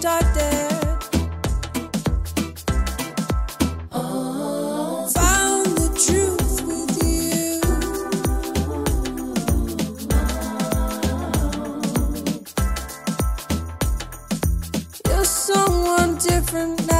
started. Found the truth with you. You're someone different now.